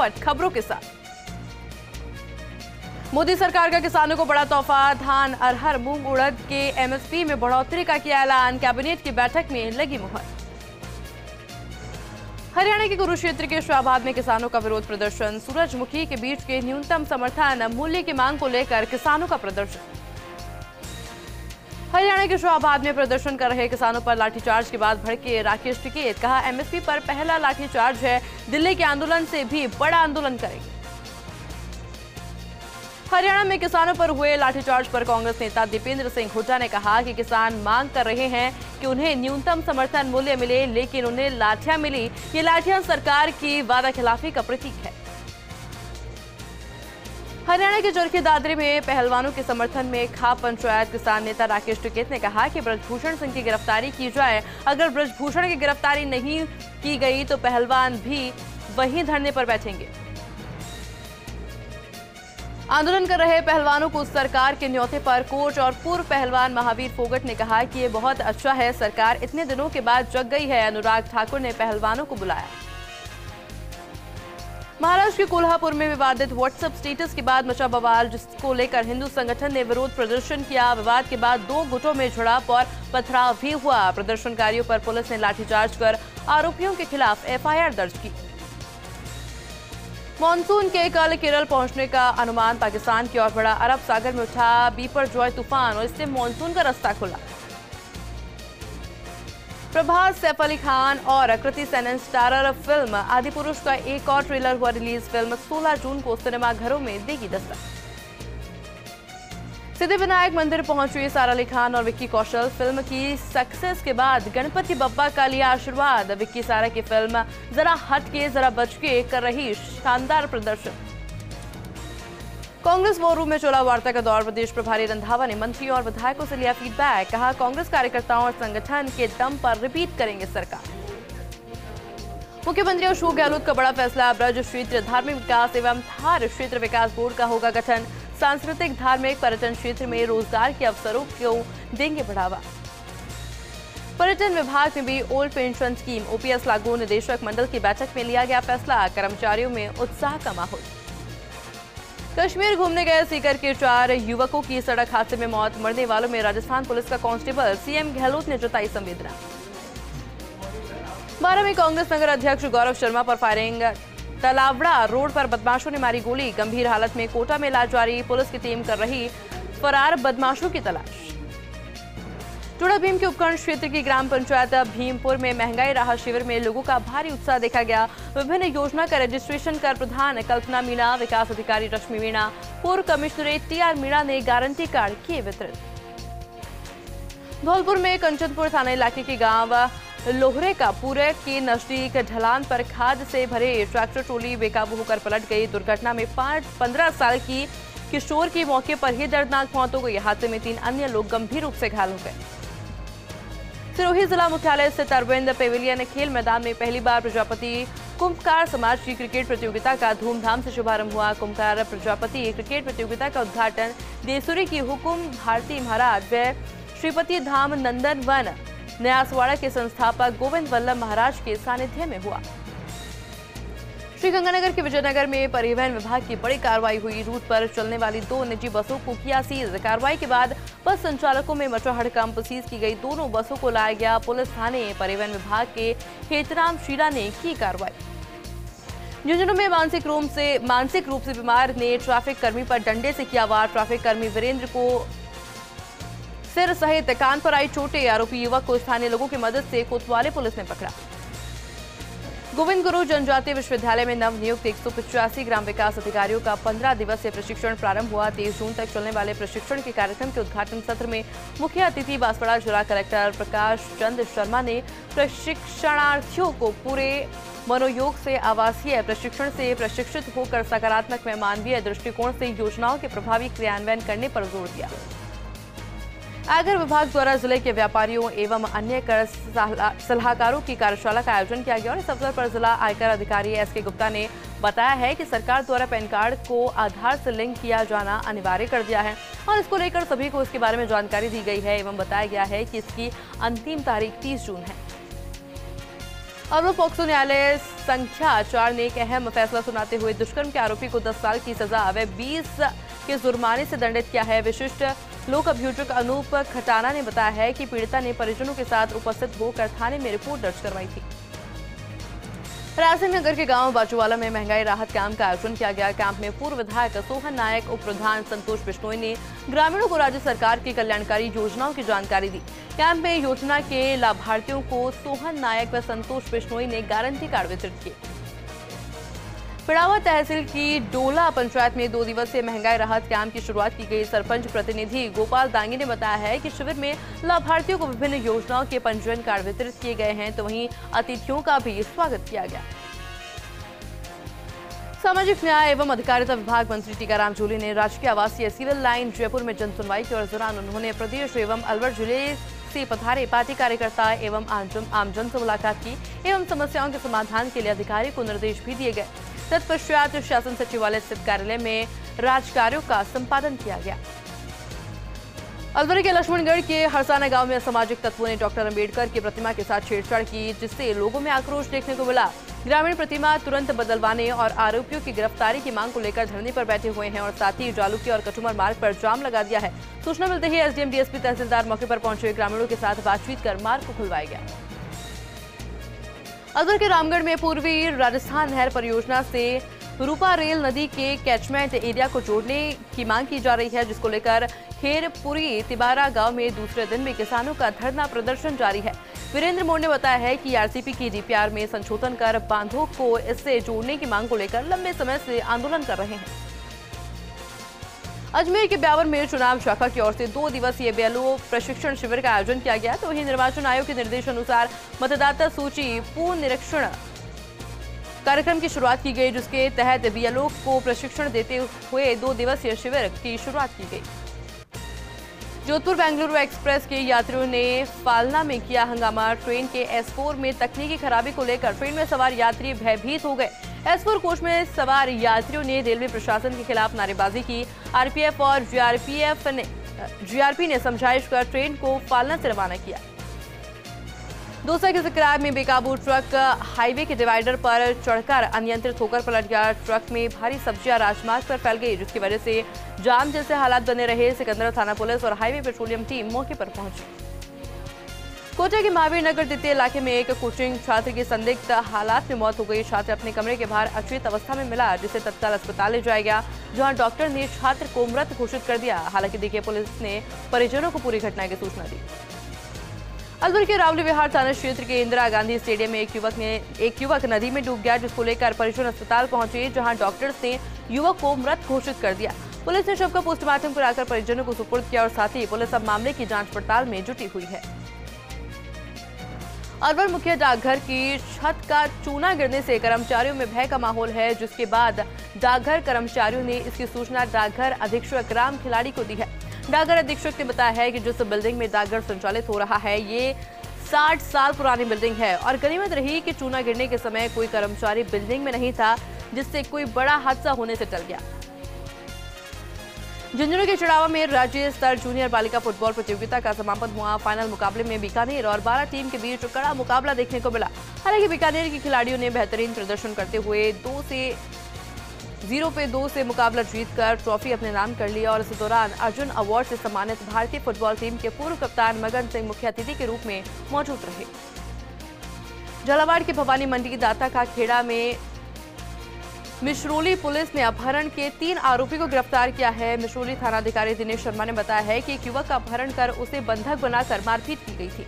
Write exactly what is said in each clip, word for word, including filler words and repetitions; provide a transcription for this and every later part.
खबरों के साथ। मोदी सरकार का किसानों को बड़ा तोहफा, धान, अरहर, मूंग, उड़द के एम एस पी में बढ़ोतरी का किया ऐलान, कैबिनेट की बैठक में लगी मुहर। हरियाणा के कुरुक्षेत्र के शाहबाद में किसानों का विरोध प्रदर्शन, सूरजमुखी के बीज के न्यूनतम समर्थन मूल्य की मांग को लेकर किसानों का प्रदर्शन। हरियाणा के शाहबाद में प्रदर्शन कर रहे किसानों पर लाठीचार्ज के बाद भड़के राकेश टिकैत, कहा एम एस पी पर पहला लाठीचार्ज है, दिल्ली के आंदोलन से भी बड़ा आंदोलन करेंगे। हरियाणा में किसानों पर हुए लाठीचार्ज पर कांग्रेस नेता दीपेंद्र सिंह हुड्डा ने कहा कि किसान मांग कर रहे हैं कि उन्हें न्यूनतम समर्थन मूल्य मिले, लेकिन उन्हें लाठियां मिली। ये लाठियां सरकार की वादा खिलाफी का प्रतीक है। हरियाणा के चरखी दादरी में पहलवानों के समर्थन में खाप पंचायत किसान नेता राकेश टिकैत ने कहा कि ब्रजभूषण सिंह की गिरफ्तारी की जाए, अगर ब्रजभूषण की गिरफ्तारी नहीं की गई तो पहलवान भी वहीं धरने पर बैठेंगे। आंदोलन कर रहे पहलवानों को सरकार के न्योते पर कोच और पूर्व पहलवान महावीर फोगट ने कहा कि ये बहुत अच्छा है, सरकार इतने दिनों के बाद जग गई है। अनुराग ठाकुर ने पहलवानों को बुलाया। महाराष्ट्र के कोल्हापुर में विवादित व्हाट्सएप स्टेटस के बाद मचा बवाल, जिसको लेकर हिंदू संगठन ने विरोध प्रदर्शन किया। विवाद के बाद दो गुटों में झड़प और पथराव भी हुआ। प्रदर्शनकारियों पर पुलिस ने लाठीचार्ज कर आरोपियों के खिलाफ एफ आई आर दर्ज की। मानसून के कल केरल पहुंचने का अनुमान, पाकिस्तान की ओर बढ़ा अरब सागर में उठा बिपरजॉय तूफान और इससे मानसून का रास्ता खुला। प्रभास, सैफ अली खान और आकृति सेनन स्टारर फिल्म आदिपुरुष का एक और ट्रेलर हुआ रिलीज। फिल्म सोलह जून को सिनेमाघरों में देगी दस्तक। सिद्धिविनायक मंदिर पहुंचे सारा अली खान और विक्की कौशल, फिल्म की सक्सेस के बाद गणपति बप्पा का लिया आशीर्वाद। विक्की सारा की फिल्म जरा हटके जरा बच के कर रही शानदार प्रदर्शन। कांग्रेस वॉर रूम में चला वार्ता का दौर, प्रदेश प्रभारी रंधावा ने मंत्रियों और विधायकों से लिया फीडबैक, कहा कांग्रेस कार्यकर्ताओं और संगठन के दम पर रिपीट करेंगे सरकार। मुख्यमंत्री अशोक गहलोत का बड़ा फैसला, ब्रज क्षेत्र धार्मिक विकास एवं थार क्षेत्र विकास बोर्ड का होगा गठन, सांस्कृतिक, धार्मिक, पर्यटन क्षेत्र में रोजगार के अवसरों को देंगे बढ़ावा। पर्यटन विभाग में भी old pension scheme, O P S लागू, निदेशक मंडल की बैठक में लिया गया फैसला, कर्मचारियों में उत्साह का माहौल। कश्मीर घूमने गए सीकर के चार युवकों की सड़क हादसे में मौत, मरने वालों में राजस्थान पुलिस का कांस्टेबल, सी एम गहलोत ने जताई संवेदना। बारह में कांग्रेस नगर अध्यक्ष गौरव शर्मा पर फायरिंग, तलावड़ा रोड पर बदमाशों ने मारी गोली, गंभीर हालत में कोटा में इलाज जारी, पुलिस की टीम कर रही फरार बदमाशों की तलाश। टोडा भीम के उपखंड क्षेत्र की ग्राम पंचायत भीमपुर में महंगाई राहत शिविर में लोगों का भारी उत्साह देखा गया। विभिन्न योजना का रजिस्ट्रेशन कर प्रधान कल्पना मीणा, विकास अधिकारी रश्मि मीणा, पूर्व कमिश्नरेट टी आर मीणा ने गारंटी कार्ड किए वितरित। धौलपुर में कंचनपुर थाना इलाके के गांव लोहरे का पूरे के नजदीक ढलान पर खाद से भरे ट्रैक्टर ट्रोली बेकाबू होकर पलट गई। दुर्घटना में पांच पंद्रह साल की किशोर की मौके पर ही दर्दनाक मौत हो गई। हादसे में तीन अन्य लोग गंभीर रूप से घायल हो गए। सिरोही जिला मुख्यालय स्थित अरविंद पेविलियन खेल मैदान में पहली बार प्रजापति कुंभकार समाज की क्रिकेट प्रतियोगिता का धूमधाम से शुभारंभ हुआ। कुंभकार प्रजापति क्रिकेट प्रतियोगिता का उद्घाटन देसूरी की हुकुम भारती महाराज व श्रीपति धाम नंदन वन न्यासवाड़ा के संस्थापक गोविंद वल्लभ महाराज के सानिध्य में हुआ। श्रीगंगानगर के विजयनगर में परिवहन विभाग की बड़ी कार्रवाई हुई। रूट पर चलने वाली दो निजी बसों को किया सीज, कार्रवाई के बाद बस संचालकों में मचा हड़कंप, सीज की गई दोनों बसों को लाया गया पुलिस थाने। परिवहन विभाग के खेतराम शीला ने की कार्रवाई। झुंझुनू में मानसिक रूप से मानसिक रूप से बीमार ने ट्रैफिक कर्मी पर डंडे से किया वार, ट्रैफिक कर्मी वीरेंद्र को सिर सहित कान पर आई चोटें। आरोपी युवक को स्थानीय लोगों की मदद से कोतवाली पुलिस ने पकड़ा। गोविंद गुरु जनजातीय विश्वविद्यालय में नवनियुक्त एक सौ पचासी ग्राम विकास अधिकारियों का पंद्रह दिवसीय प्रशिक्षण प्रारंभ हुआ। तेईस जून तक चलने वाले प्रशिक्षण के कार्यक्रम के उद्घाटन सत्र में मुख्य अतिथि बांसवाड़ा जिला कलेक्टर प्रकाश चंद शर्मा ने प्रशिक्षणार्थियों को पूरे मनोयोग से आवासीय प्रशिक्षण से प्रशिक्षित होकर सकारात्मक व मानवीय दृष्टिकोण से योजनाओं के प्रभावी क्रियान्वयन करने पर जोर दिया। आयकर विभाग द्वारा जिले के व्यापारियों एवं अन्य कर सलाहकारों की कार्यशाला का आयोजन किया गया और इस अवसर पर जिला आयकर अधिकारी एस के गुप्ता ने बताया है कि सरकार द्वारा पैन कार्ड को आधार से लिंक किया जाना अनिवार्य कर दिया है और इसको लेकर सभी को इसके बारे में जानकारी दी गई है एवं बताया गया है कि इसकी अंतिम तारीख तीस जून है। और वो पॉक्सो न्यायालय संख्या चार ने एक अहम फैसला सुनाते हुए दुष्कर्म के आरोपी को दस साल की सजा व बीस के जुर्माने से दंडित किया है। विशिष्ट लोक अभियोजक अनूप खताना ने बताया है कि पीड़िता ने परिजनों के साथ उपस्थित होकर थाने में रिपोर्ट दर्ज करवाई थी। राजधानी नगर के गांव बाजूवाला में महंगाई राहत कैंप का आयोजन किया गया। कैंप में पूर्व विधायक सोहन नायक, उप प्रधान संतोष बिश्नोई ने ग्रामीणों को राज्य सरकार की कल्याणकारी योजनाओं की जानकारी दी। कैंप में योजना के लाभार्थियों को सोहन नायक व संतोष बिश्नोई ने गारंटी कार्ड वितरित किए। पिड़ावा तहसील की डोला पंचायत में दो दिवसीय महंगाई राहत कैंप की शुरुआत की गई। सरपंच प्रतिनिधि गोपाल दांगी ने बताया है कि शिविर में लाभार्थियों को विभिन्न योजनाओं के पंजीयन कार्ड वितरित किए गए हैं, तो वहीं अतिथियों का भी स्वागत किया गया। सामाजिक न्याय एवं अधिकारिता विभाग मंत्री टीकाराम झोली ने राजकीय आवासीय सिविल लाइन जयपुर में जनसुनवाई की और दौरान उन्होंने प्रदेश एवं अलवर जिले से पधारे पार्टी कार्यकर्ता एवं आमजन से मुलाकात की एवं समस्याओं के समाधान के लिए अधिकारी को निर्देश भी दिए गए। तत्पश्चात शासन सचिवालय स्थित कार्यालय में राज कार्यों का संपादन किया गया। अलवर के लक्ष्मणगढ़ के हरसाना गांव में असामाजिक तत्वों ने डॉक्टर अंबेडकर की प्रतिमा के साथ छेड़छाड़ की, जिससे लोगों में आक्रोश देखने को मिला। ग्रामीण प्रतिमा तुरंत बदलवाने और आरोपियों की गिरफ्तारी की मांग को लेकर धरने पर बैठे हुए हैं और साथ ही जालुकी और कचुमर मार्ग पर जाम लगा दिया है। सूचना मिलते ही एसडीएम, डीएसपी, तहसीलदार मौके पर पहुंचे। ग्रामीणों के साथ बातचीत कर मार्ग को खुलवाया गया। अलवर के रामगढ़ में पूर्वी राजस्थान नहर परियोजना से रूपा रेल नदी के कैचमेंट एरिया को जोड़ने की मांग की जा रही है, जिसको लेकर खेरपुरी तिबारा गांव में दूसरे दिन भी किसानों का धरना प्रदर्शन जारी है। वीरेंद्र मोड़ ने बताया है कि आरसीपी की डीपीआर में संशोधन कर बांधों को इससे जोड़ने की मांग को लेकर लंबे समय से आंदोलन कर रहे हैं। अजमेर के ब्यावर में चुनाव शाखा की ओर से दो दिवसीय बीएलओ प्रशिक्षण शिविर का आयोजन किया गया, तो वहीं निर्वाचन आयोग के निर्देशानुसार मतदाता सूची पूर्ण निरीक्षण कार्यक्रम की शुरुआत की गई, जिसके तहत बीएलओ को प्रशिक्षण देते हुए दो दिवसीय शिविर की शुरुआत की गई। जोधपुर बेंगलुरु एक्सप्रेस के यात्रियों ने फालना में किया हंगामा। ट्रेन के एस फोर में तकनीकी खराबी को लेकर ट्रेन में सवार यात्री भयभीत हो गए। एस फोर कोच में सवार यात्रियों ने रेलवे प्रशासन के खिलाफ नारेबाजी की। आरपीएफ और जीआरपीएफ ने जीआरपी ने समझाइश कर ट्रेन को फालना से रवाना किया। दोसा के सिकराब में बेकाबू ट्रक हाईवे के डिवाइडर पर चढ़कर अनियंत्रित होकर पलट गया। ट्रक में भारी सब्जियां राजमार्ग पर फैल गई, जिसकी वजह से जाम जैसे हालात बने रहे। सिकंदरा थाना पुलिस और हाईवे पेट्रोलियम टीम मौके पर पहुंची। कोटा के महावीर नगर द्वितीय इलाके में एक कोचिंग छात्र की संदिग्ध हालात में मौत हो गई। छात्र अपने कमरे के बाहर अचेत अवस्था में मिला, जिसे तत्काल अस्पताल ले जाया गया, जहां डॉक्टर ने छात्र को मृत घोषित कर दिया। हालांकि देखिए पुलिस ने परिजनों को पूरी घटना की सूचना दी। अलवर के रावली विहार थाना क्षेत्र के इंदिरा गांधी स्टेडियम में एक युवक ने एक युवक नदी में डूब गया, जिसको लेकर परिजन अस्पताल पहुंचे, जहाँ डॉक्टर्स ने युवक को मृत घोषित कर दिया। पुलिस ने शव का पोस्टमार्टम कराकर परिजनों को सुपुर्द किया और साथ ही पुलिस अब मामले की जाँच पड़ताल में जुटी हुई है। अलवर मुख्य डाकघर की छत का चूना गिरने से कर्मचारियों में भय का माहौल है, जिसके बाद डाकघर कर्मचारियों ने इसकी सूचना डाकघर अधीक्षक राम खिलाड़ी को दी है। डाकघर अधीक्षक ने बताया है कि जिस बिल्डिंग में डाकघर संचालित हो रहा है, ये साठ साल पुरानी बिल्डिंग है और गनीमत रही कि चूना गिरने के समय कोई कर्मचारी बिल्डिंग में नहीं था, जिससे कोई बड़ा हादसा होने से टल गया। झुंझुनू के चिड़ावा में राज्य स्तर जूनियर बालिका फुटबॉल प्रतियोगिता का समापन हुआ। फाइनल मुकाबले में बीकानेर और बारह टीम के बीच कड़ा मुकाबला देखने को मिला। हालांकि बीकानेर के खिलाड़ियों ने बेहतरीन प्रदर्शन करते हुए दो से जीरो पे दो से मुकाबला जीतकर ट्रॉफी अपने नाम कर लिया और इस दौरान अर्जुन अवार्ड से सम्मानित भारतीय फुटबॉल टीम के पूर्व कप्तान मगन सिंह मुख्य अतिथि के रूप में मौजूद रहे। झालावाड़ के भवानी मंडी दाता का खेड़ा में मिश्रोली पुलिस ने अपहरण के तीन आरोपी को गिरफ्तार किया है। मिश्रोली थानाधिकारी दिनेश शर्मा ने बताया है कि एक युवक का अपहरण कर उसे बंधक बनाकर मारपीट की गई थी।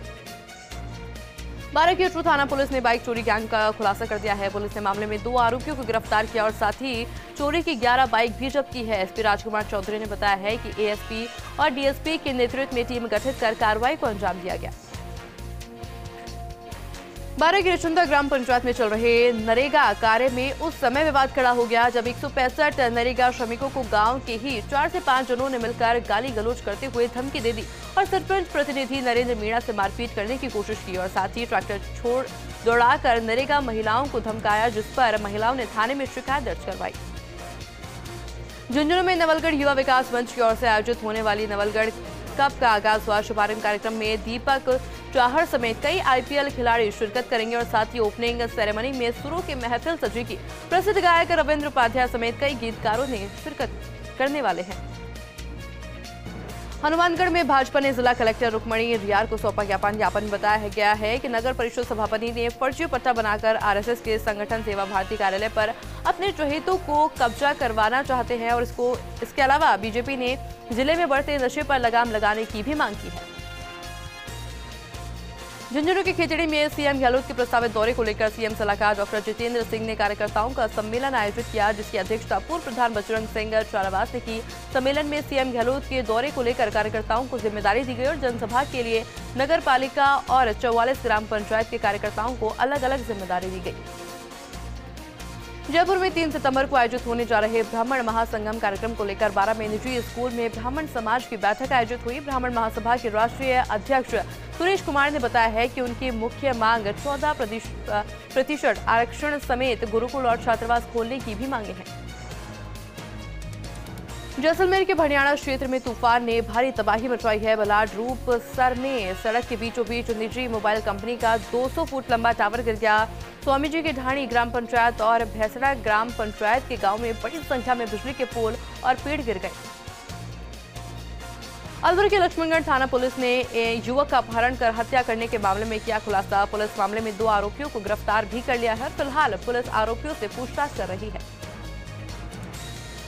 बारह की उटरू थाना पुलिस ने बाइक चोरी गैंग का खुलासा कर दिया है। पुलिस ने मामले में दो आरोपियों को गिरफ्तार किया और साथ ही चोरी की ग्यारह बाइक भी जब्त की है। एसपी राजकुमार चौधरी ने बताया है कि एएसपी और डीएसपी के नेतृत्व में टीम गठित कर कार्रवाई को अंजाम दिया गया। बारह की रिचुंदा ग्राम पंचायत में चल रहे नरेगा कार्य में उस समय विवाद खड़ा हो गया जब एक सौ पैंसठ नरेगा श्रमिकों को गांव के ही चार से पांच जनों ने मिलकर गाली गलौज करते हुए धमकी दे दी और सरपंच प्रतिनिधि नरेंद्र मीणा से मारपीट करने की कोशिश की और साथ ही ट्रैक्टर छोड़ दौड़ाकर नरेगा महिलाओं को धमकाया, जिस पर महिलाओं ने थाने में शिकायत दर्ज करवाई। झुंझुनू में नवलगढ़ युवा विकास मंच की ओर से आयोजित होने वाली नवलगढ़ कप का आगाज हुआ। शुभारंभ कार्यक्रम में दीपक चाहर समेत कई आईपीएल खिलाड़ी शिरकत करेंगे और साथ ही ओपनिंग सेरेमनी में सुरों की महफिल सजेगी। प्रसिद्ध गायक रविंद्र उपाध्याय समेत कई गीतकारों ने शिरकत करने वाले हैं। हनुमानगढ़ में भाजपा ने जिला कलेक्टर रुक्मणी रियार को सौंपा ज्ञापन। ज्ञापन बताया गया है कि नगर परिषद सभापति ने फर्जी पट्टा बनाकर आरएसएस के संगठन सेवा भारती कार्यालय पर अपने चहेतों को कब्जा करवाना चाहते हैं और इसको इसके अलावा बीजेपी ने जिले में बढ़ते नशे पर लगाम लगाने की भी मांग की है। झुंझुनू की खिचड़ी में सीएम गहलोत के प्रस्तावित दौरे को लेकर सीएम सलाहकार डॉक्टर जितेंद्र सिंह ने कार्यकर्ताओं का सम्मेलन आयोजित किया, जिसकी अध्यक्षता पूर्व प्रधान बजरंग सिंह चारावास ने की। सम्मेलन में सीएम गहलोत के दौरे को लेकर कार्यकर्ताओं को जिम्मेदारी दी गई और जनसभा के लिए नगर पालिका और चौवालीस ग्राम पंचायत के कार्यकर्ताओं को अलग अलग जिम्मेदारी दी गई। जयपुर में तीन सितम्बर को आयोजित होने जा रहे ब्राह्मण महासंगम कार्यक्रम को लेकर बारा में निजी स्कूल में ब्राह्मण समाज की बैठक आयोजित हुई। ब्राह्मण महासभा के राष्ट्रीय अध्यक्ष सुरेश कुमार ने बताया है कि उनकी मुख्य मांग चौदह प्रतिशत आरक्षण समेत गुरुकुल और छात्रावास खोलने की भी मांगे हैं। जैसलमेर के भटियाणा क्षेत्र में तूफान ने भारी तबाही मचाई है। बलाड रूप सर में सड़क के बीचों बीच निजी मोबाइल कंपनी का दो सौ फुट लंबा टावर गिर गया। स्वामीजी के ढाणी ग्राम पंचायत और भैंसड़ा ग्राम पंचायत के गाँव में बड़ी संख्या में बिजली के पोल और पेड़ गिर गए। अलवर के लक्ष्मणगढ़ थाना पुलिस ने युवक का अपहरण कर हत्या करने के मामले में किया खुलासा। पुलिस मामले में दो आरोपियों को गिरफ्तार भी कर लिया है। फिलहाल पुलिस आरोपियों से पूछताछ कर रही है।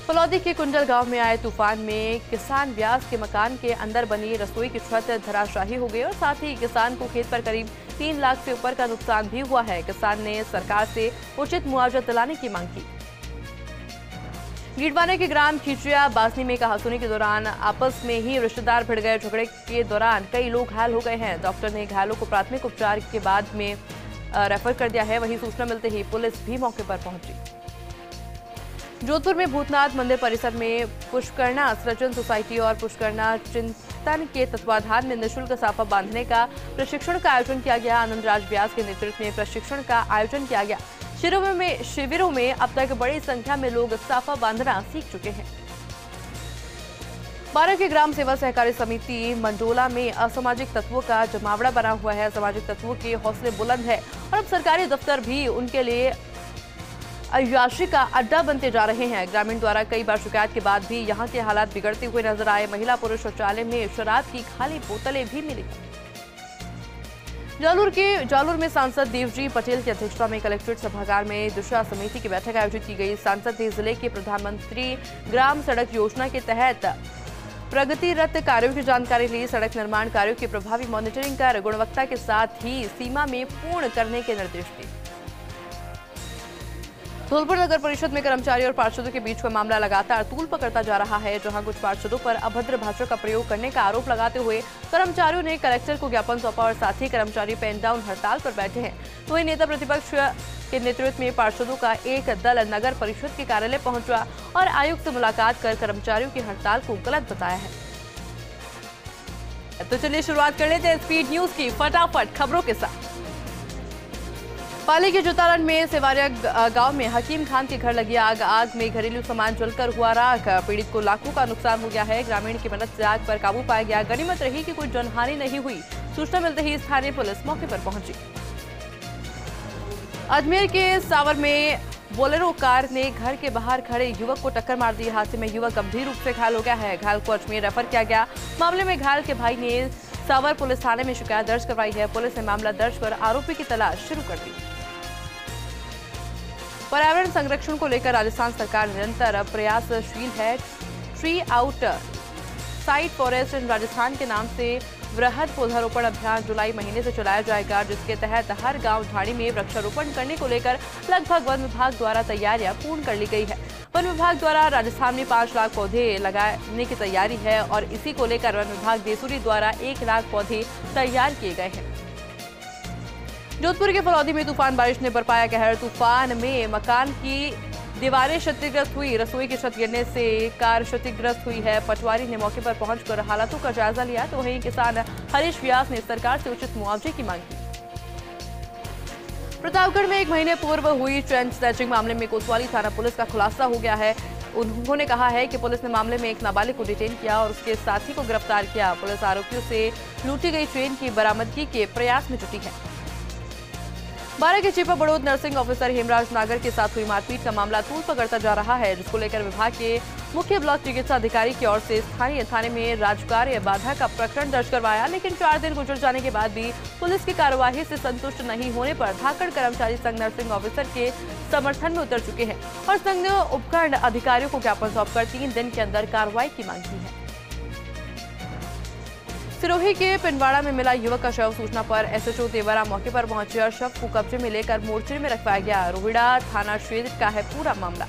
फलौदी के कुंजल गांव में आए तूफान में किसान व्यास के मकान के अंदर बनी रसोई की छत धराशाही हो गई और साथ ही किसान को खेत पर करीब तीन लाख से ऊपर का नुकसान भी हुआ है। किसान ने सरकार से उचित मुआवजा दिलाने की मांग की। गिडवाना के ग्राम खिचरिया बासनी में कहासुनी के दौरान आपस में ही रिश्तेदार भिड़ गए। झगड़े के दौरान कई लोग घायल हो गए हैं। डॉक्टर ने घायलों को प्राथमिक उपचार के बाद में रेफर कर दिया है। वहीं सूचना मिलते ही पुलिस भी मौके पर पहुंची। जोधपुर में भूतनाथ मंदिर परिसर में पुष्करणा सृजन सोसाइटी और पुष्करणा चिंतन के तत्वाधान में निःशुल्क साफा बांधने का प्रशिक्षण का आयोजन किया गया। आनंद राज व्यास के नेतृत्व में प्रशिक्षण का आयोजन किया गया। शिविरों में शिविरों में अब तक बड़ी संख्या में लोग साफा बांधना सीख चुके हैं। बारह के ग्राम सेवा सहकारी समिति मंडोला में असामाजिक तत्वों का जमावड़ा बना हुआ है। सामाजिक तत्वों के हौसले बुलंद है और अब सरकारी दफ्तर भी उनके लिए अय्याशी का अड्डा बनते जा रहे हैं। ग्रामीण द्वारा कई बार शिकायत के बाद भी यहाँ के हालात बिगड़ते हुए नजर आए। महिला पुरुष शौचालय में शराब की खाली बोतलें भी मिली। जालौर के जालौर में सांसद देवजी पटेल की अध्यक्षता में कलेक्ट्रेट सभागार में दिशा समिति की बैठक आयोजित की गई। सांसद ने जिले के प्रधानमंत्री ग्राम सड़क योजना के तहत प्रगतिरत कार्यों की जानकारी ली। सड़क निर्माण कार्यों की प्रभावी मॉनिटरिंग कर गुणवत्ता के साथ ही सीमा में पूर्ण करने के निर्देश दिए। धौलपुर नगर परिषद में कर्मचारियों और पार्षदों के बीच का मामला लगातार तूल पकड़ता जा रहा है, जहां कुछ पार्षदों पर अभद्र भाषा का प्रयोग करने का आरोप लगाते हुए कर्मचारियों ने कलेक्टर को ज्ञापन सौंपा और साथ ही कर्मचारी पैन डाउन हड़ताल पर बैठे हैं। तो वहीं नेता प्रतिपक्ष के नेतृत्व में पार्षदों का एक दल नगर परिषद के कार्यालय पहुंचा और आयुक्त से मुलाकात कर कर्मचारियों की हड़ताल को गलत बताया है। तो चलिए शुरुआत कर लेते हैं स्पीड न्यूज की फटाफट खबरों के साथ। पाली के जोतारन में सेवारिया गांव में हकीम खान के घर लगी आग। आग में घरेलू सामान जलकर हुआ राख। पीड़ित को लाखों का नुकसान हो गया है। ग्रामीण की मदद से आग पर काबू पाया गया। गनीमत रही कि कोई जनहानि नहीं हुई। सूचना मिलते ही स्थानीय पुलिस मौके पर पहुंची। अजमेर के सावर में बोलेरो कार ने घर के बाहर खड़े युवक को टक्कर मार दी। हादसे में युवक गंभीर रूप से घायल हो गया है। घायल को अजमेर रेफर किया गया। मामले में घायल के भाई ने सावर पुलिस थाने में शिकायत दर्ज करवाई है। पुलिस ने मामला दर्ज कर आरोपी की तलाश शुरू कर दी। पर्यावरण संरक्षण को लेकर राजस्थान सरकार निरंतर प्रयासशील है। Tree outside forest in Rajasthan के नाम से वृहद पौधारोपण अभियान जुलाई महीने से चलाया जाएगा, जिसके तहत हर गांव ढाणी में वृक्षारोपण करने को लेकर लगभग वन विभाग द्वारा तैयारियां पूर्ण कर ली गई है। वन विभाग द्वारा राजस्थान में पाँच लाख पौधे लगाने की तैयारी है और इसी को लेकर वन विभाग देसूरी द्वारा एक लाख पौधे तैयार किए गए हैं। जोधपुर के फलौदी में तूफान बारिश ने बरपाया कहर। तूफान में मकान की दीवारें क्षतिग्रस्त हुई। रसोई की छत गिरने से कार क्षतिग्रस्त हुई है। पटवारी ने मौके पर पहुंचकर हालातों का जायजा लिया। तो वहीं किसान हरीश व्यास ने सरकार से उचित मुआवजे की मांग की। प्रतापगढ़ में एक महीने पूर्व हुई ट्रेन स्नैचिंग मामले में कोतवाली थाना पुलिस का खुलासा हो गया है। उन्होंने कहा है कि पुलिस ने मामले में एक नाबालिग को डिटेन किया और उसके साथी को गिरफ्तार किया। पुलिस आरोपियों से लूटी गई ट्रेन की बरामदगी के प्रयास में जुटी है। बारह के chief of Barod nursing officer Hemraj Nagar के साथ हुई मारपीट का मामला तूल पकड़ता जा रहा है, जिसको लेकर विभाग के मुख्य ब्लॉक चिकित्सा अधिकारी की ओर से स्थानीय थाने में राजकार्य बाधा का प्रकरण दर्ज करवाया, लेकिन चार दिन गुजर जाने के बाद भी पुलिस की कार्यवाही से संतुष्ट नहीं होने पर धाकड़ कर्मचारी संघ नर्सिंग ऑफिसर के समर्थन में उतर चुके हैं और संघ ने उपखंड अधिकारियों को ज्ञापन सौंपकर तीन दिन के अंदर कार्रवाई की मांग की है। सिरोही के पिंडवाड़ा में मिला युवक का शव, सूचना पर एसएचओ देवरा मौके पर पहुंचे और शव को कब्जे में लेकर मोर्चरी में रखवाया गया। रोहिड़ा थाना क्षेत्र का है पूरा मामला।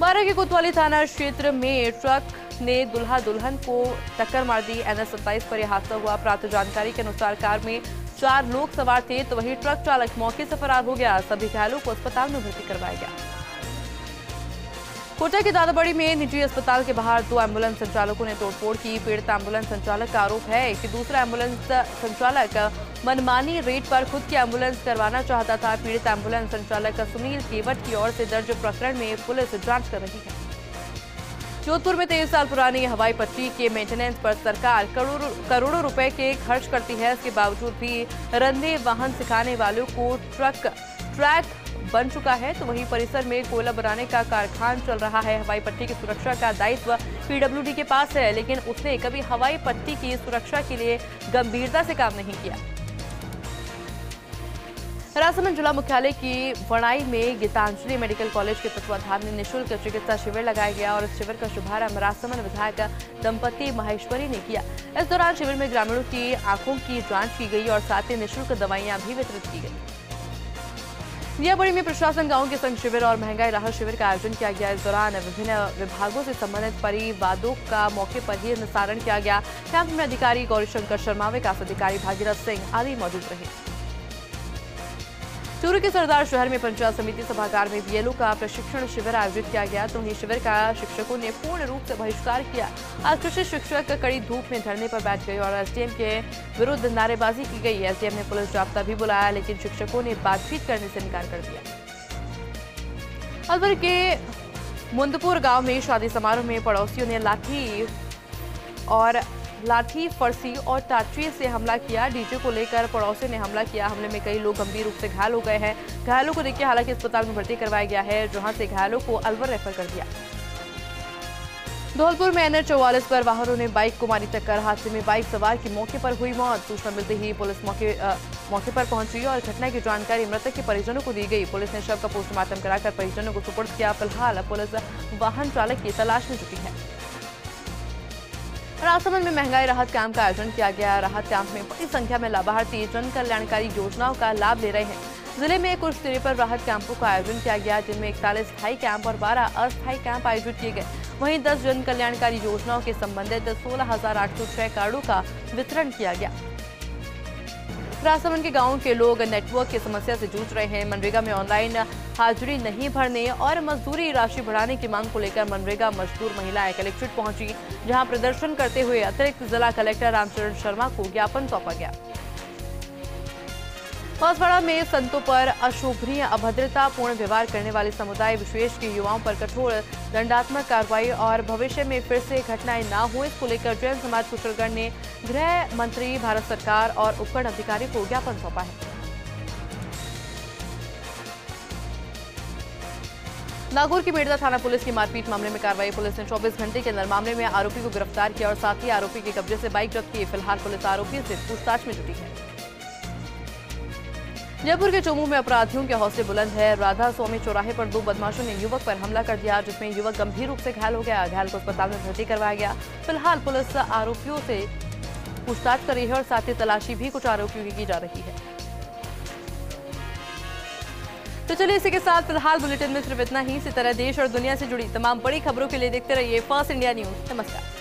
बारह के कोतवाली थाना क्षेत्र में ट्रक ने दुल्हा दुल्हन को टक्कर मार दी। एनएस सत्ताईस पर यह हादसा हुआ। प्राप्त जानकारी के अनुसार कार में चार लोग सवार थे तो वही ट्रक चालक मौके से फरार हो गया। सभी घायलों को अस्पताल में भर्ती करवाया गया। कोटा के दादाबड़ी में निजी अस्पताल के बाहर दो एम्बुलेंस संचालकों ने तोड़फोड़ की। पीड़ित एम्बुलेंस संचालक का आरोप है कि दूसरा एम्बुलेंस संचालक मनमानी रेट पर खुद की एम्बुलेंस करवाना चाहता था। पीड़ित एम्बुलेंस संचालक सुनील केवट की ओर से दर्ज प्रकरण में पुलिस जांच कर रही है। जोधपुर में तेईस साल पुरानी हवाई पट्टी के मेंटेनेंस पर सरकार करोड़ों करोड़ों रुपए के खर्च करती है, इसके बावजूद भी रंधे वाहन सिखाने वालों को ट्रक ट्रैक बन चुका है। तो वहीं परिसर में कोयला बनाने का कारखाना चल रहा है। हवाई पट्टी की सुरक्षा का दायित्व पीडब्ल्यूडी के पास है, लेकिन उसने कभी हवाई पट्टी की सुरक्षा के लिए गंभीरता से काम नहीं किया। राजसमंद जिला मुख्यालय की वड़ाई में गीतांजलि मेडिकल कॉलेज के तत्वाधान में निःशुल्क चिकित्सा शिविर लगाया गया और इस शिविर का शुभारंभ राजसमंद विधायक दंपति महेश्वरी ने किया। इस दौरान शिविर में ग्रामीणों की आंखों की जाँच की गई और साथ ही निःशुल्क दवाइयां भी वितरित की गई। दियाबड़ी में प्रशासन गांव के संग शिविर और महंगाई राहत शिविर का आयोजन किया गया। इस दौरान विभिन्न विभागों से संबंधित परिवादों का मौके पर ही निस्तारण किया गया। कैंप में अधिकारी गौरीशंकर शर्मा, विकास अधिकारी भागीरथ सिंह आदि मौजूद रहे। चूरू के सरदार शहर में पंचायत समिति सभागार में बीएलओ का प्रशिक्षण शिविर आयोजित किया गया तो वहीं शिविर का शिक्षकों ने पूर्ण रूप से बहिष्कार किया। आज कृषि शिक्षक कड़ी धूप में धरने पर बैठ गए और एसडीएम के विरुद्ध नारेबाजी की गई। एसडीएम ने पुलिस जाब्ता भी बुलाया, लेकिन शिक्षकों ने बातचीत करने से इनकार कर दिया। अलवर के मुंदपुर गाँव में शादी समारोह में पड़ोसियों ने लाठी और लाठी फरसी और टाटवी से हमला किया। डीजे को लेकर पड़ोसियों ने हमला किया। हमले में कई लोग गंभीर रूप से घायल हो गए हैं। घायलों को देखिए हालांकि अस्पताल में भर्ती करवाया गया है, जहां से घायलों को अलवर रेफर कर दिया। धौलपुर में एनएच चौवालीस पर वाहनों ने बाइक को मारी टक्कर। हादसे में बाइक सवार की मौके पर हुई मौत। सूचना मिलते ही पुलिस मौके आ, मौके पर पहुंची और घटना की जानकारी मृतक के परिजनों को दी गई। पुलिस ने शव का पोस्टमार्टम कराकर परिजनों को सुपुर्द किया। फिलहाल पुलिस वाहन चालक की तलाश में जुटी है। राजसमंद में महंगाई राहत कैंप का आयोजन किया गया। राहत कैंप में बड़ी संख्या में लाभार्थी जन कल्याणकारी योजनाओं का लाभ ले रहे हैं। जिले में कुछ तिरपन राहत कैंपों का आयोजन किया गया, जिनमें इकतालीस स्थायी कैंप और बारह अस्थायी कैंप आयोजित किए गए। वहीं दस जन कल्याणकारी योजनाओं के संबंधित सोलह हजार आठ सौ छह कार्डों का वितरण किया गया। राजसमंद के गाँव के लोग नेटवर्क की समस्या से जूझ रहे हैं। मनरेगा में ऑनलाइन हाजिरी नहीं भरने और मजदूरी राशि बढ़ाने की मांग को लेकर मनरेगा मजदूर महिलाएं कलेक्ट्रेट पहुंची, जहां प्रदर्शन करते हुए अतिरिक्त जिला कलेक्टर रामचरण शर्मा को ज्ञापन सौंपा गया। बांसवाड़ा में संतों पर अशोभनीय अभद्रतापूर्ण व्यवहार करने वाले समुदाय विशेष के युवाओं पर कठोर दंडात्मक कार्रवाई और भविष्य में फिर से घटनाएं न हो, इसको लेकर जैन समाज कुशलगढ़ ने गृह मंत्री, भारत सरकार और उपखंड अधिकारी को ज्ञापन सौंपा है। नागौर की मेड़ता थाना पुलिस की मारपीट मामले में कार्रवाई। पुलिस ने चौबीस घंटे के अंदर मामले में आरोपी को गिरफ्तार किया और साथ ही आरोपी के कब्जे से बाइक जब्त की। फिलहाल पुलिस आरोपी से पूछताछ में जुटी है। जयपुर के चोमू में अपराधियों के हौसले बुलंद है। राधा स्वामी चौराहे पर दो बदमाशों ने युवक पर हमला कर दिया, जिसमें युवक गंभीर रूप से घायल हो गया। घायल को अस्पताल में भर्ती करवाया गया। फिलहाल पुलिस आरोपियों से पूछताछ कर रही है और साथ ही तलाशी भी कुछ आरोपियों की की जा रही है। तो चलिए इसी के साथ फिलहाल बुलेटिन में सिर्फ इतना ही। इसी तरह देश और दुनिया से जुड़ी तमाम बड़ी खबरों के लिए देखते रहिए फर्स्ट इंडिया न्यूज। नमस्कार।